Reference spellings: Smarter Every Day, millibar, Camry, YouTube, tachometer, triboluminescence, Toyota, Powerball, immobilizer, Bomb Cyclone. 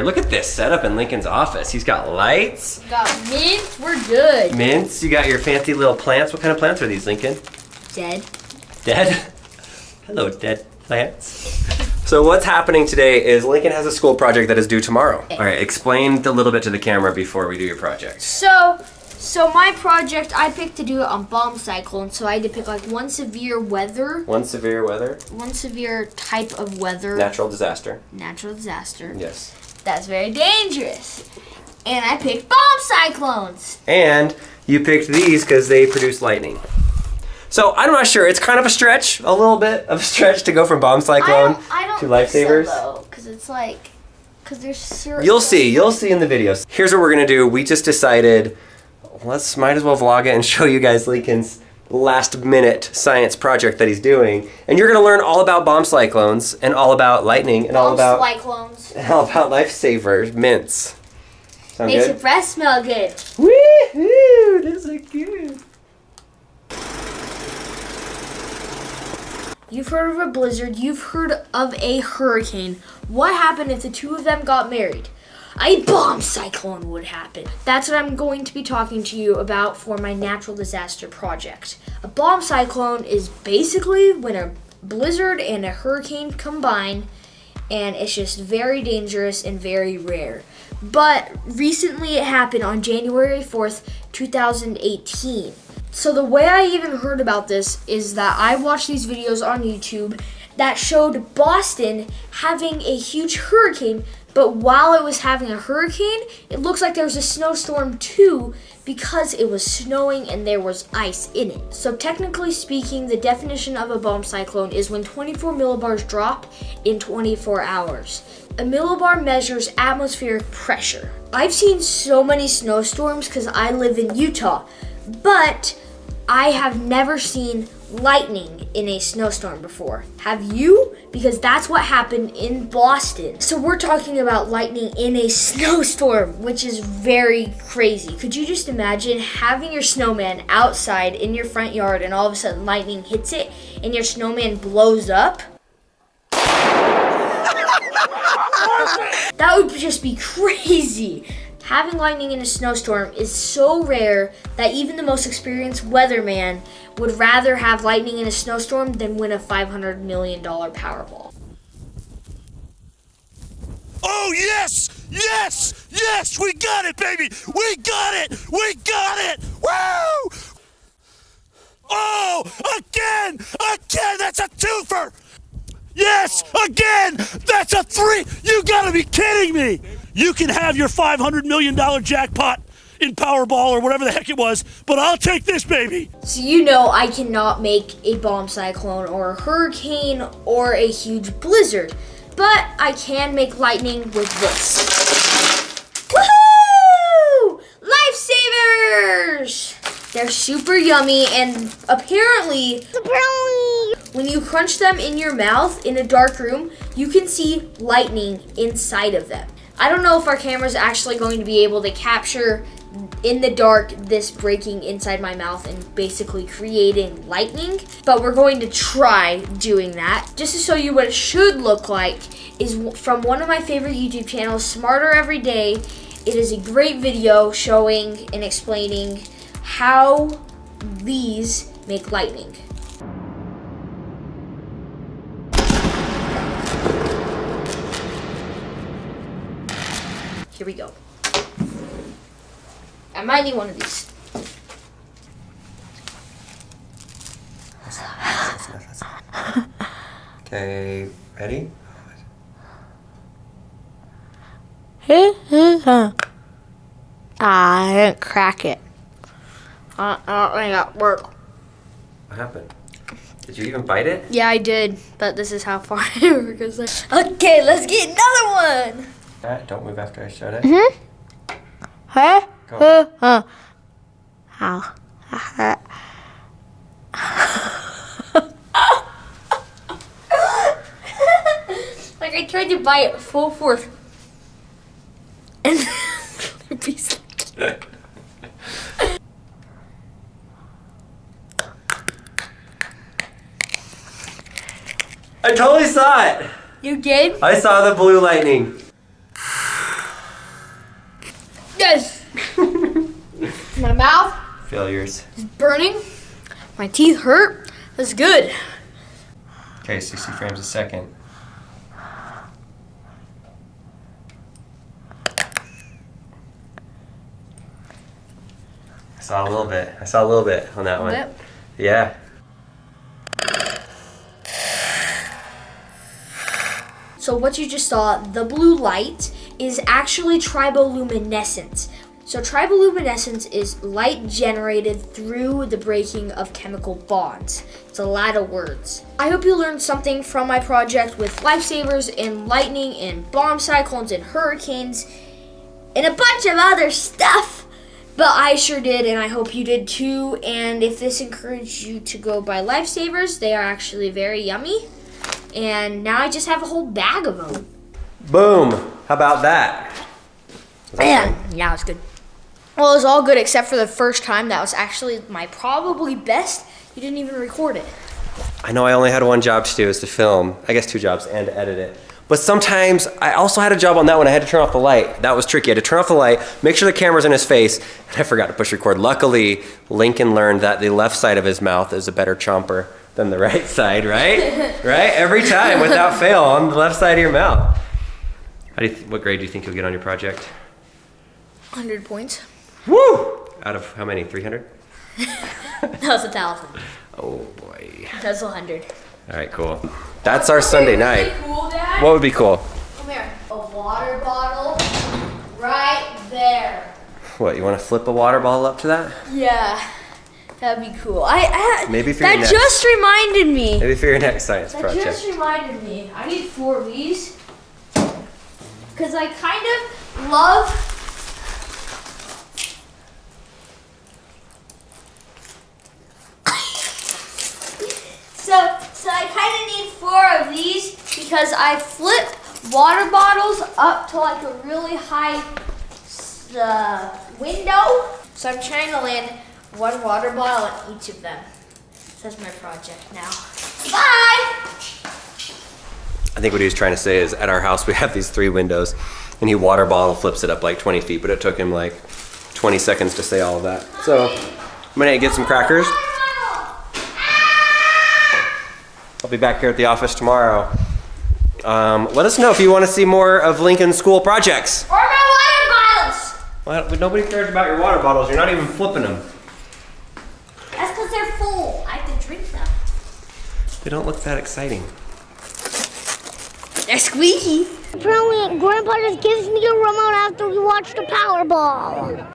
Right, look at this setup in Lincoln's office. He's got lights. Got mints, we're good. Mints, you got your fancy little plants. What kind of plants are these, Lincoln? Dead. Dead? Hello, dead plants. So what's happening today is Lincoln has a school project that is due tomorrow. Okay. All right, explain a little bit to the camera before we do your project. So my project, I picked to do it on bomb cycle, and so I had to pick like one severe weather. One severe weather? One severe type of weather. Natural disaster. Natural disaster. Yes. That's very dangerous. And I picked bomb cyclones. And you picked these because they produce lightning. So I'm not sure, it's kind of a stretch, a little bit of a stretch to go from bomb cyclone to lifesavers. So, because it's like, because there's certain... you'll see in the videos. Here's what we're gonna do, we just decided, let's might as well vlog it and show you guys Lincoln's last minute science project that he's doing. And you're gonna learn all about bomb cyclones and all about lightning and all about lifesavers, mints. Sound Makes good? Your breath smell good. Woohoo! This is good. You've heard of a blizzard, you've heard of a hurricane. What happened if the two of them got married? A bomb cyclone would happen. That's what I'm going to be talking to you about for my natural disaster project. A bomb cyclone is basically when a blizzard and a hurricane combine, and it's just very dangerous and very rare. But recently it happened on January 4th, 2018. So the way I even heard about this is that I watched these videos on YouTube that showed Boston having a huge hurricane, but while it was having a hurricane, it looks like there was a snowstorm too because it was snowing and there was ice in it. So technically speaking, the definition of a bomb cyclone is when 24 millibars drop in 24 hours. A millibar measures atmospheric pressure. I've seen so many snowstorms because I live in Utah, but I have never seen lightning in a snowstorm before. Have you? Because that's what happened in Boston. So we're talking about lightning in a snowstorm, which is very crazy. Could you just imagine having your snowman outside in your front yard and all of a sudden lightning hits it and your snowman blows up? That would just be crazy. Having lightning in a snowstorm is so rare that even the most experienced weatherman would rather have lightning in a snowstorm than win a $500 million Powerball. Oh yes, yes, yes, we got it, baby! We got it, we got it! Woo! Oh, again, again, that's a twofer! Yes, again, that's a three! You gotta be kidding me! You can have your $500 million jackpot in Powerball or whatever the heck it was, but I'll take this, baby. So you know I cannot make a bomb cyclone or a hurricane or a huge blizzard, but I can make lightning with this. Woohoo! Lifesavers! They're super yummy and apparently, when you crunch them in your mouth in a dark room, you can see lightning inside of them. I don't know if our camera's actually going to be able to capture in the dark this breaking inside my mouth and basically creating lightning, but we're going to try doing that. Just to show you what it should look like is from one of my favorite YouTube channels, Smarter Every Day. It is a great video showing and explaining how these make lightning. Here we go. I might need one of these. Okay, ready? I didn't crack it. I don't think that worked. What happened? Did you even bite it? Yeah, I did, but this is how far it goes. Okay, let's get another one. Don't move after I shut it. Mm-hmm. Huh? Go. Ow. Like I tried to bite it full force. And the piece like... I totally saw it. You did? I saw the blue lightning. Yes. My mouth. Failures. It's burning. My teeth hurt. That's good. Okay, 60 frames a second. I saw a little bit. I saw a little bit on that one. Yep. Yeah. So what you just saw, the blue light, is actually triboluminescence. So triboluminescence is light generated through the breaking of chemical bonds. It's a lot of words. I hope you learned something from my project with lifesavers and lightning and bomb cyclones and hurricanes and a bunch of other stuff. But I sure did, and I hope you did too. And if this encouraged you to go buy lifesavers, they are actually very yummy. And now I just have a whole bag of them. Boom! How about that? Yeah, it was good. Well, it was all good except for the first time. That was actually my probably best. You didn't even record it. I know I only had one job to do, is to film. I guess two jobs and edit it. But sometimes, I also had a job on that one, I had to turn off the light. That was tricky, I had to turn off the light, make sure the camera's in his face, and I forgot to push record. Luckily, Lincoln learned that the left side of his mouth is a better chomper than the right side, right? Right, every time, without fail, on the left side of your mouth. What grade do you think you'll get on your project? 100 points. Woo! Out of how many, 300? That was 1,000. Oh boy. That's 100. All right, cool. That's our Sunday night. What would be cool? Come here. A water bottle right there. What, you want to flip a water bottle up to that? Yeah, that'd be cool. Maybe for your next. That just reminded me. Maybe for your next science project. That just reminded me. I need 4 of these because I kind of love. Because I flip water bottles up to like a really high window. So I'm trying to land one water bottle on each of them. So that's my project now. Bye! I think what he was trying to say is at our house we have these 3 windows and he water bottle flips it up like 20 feet, but it took him like 20 seconds to say all of that. So I'm gonna get some crackers. I'll be back here at the office tomorrow. Let us know if you want to see more of Lincoln's school projects. Or my water bottles! Well, nobody cares about your water bottles. You're not even flipping them. That's because they're full. I have to drink them. They don't look that exciting. They're squeaky. Apparently, Grandpa just gives me a remote after we watch the Powerball.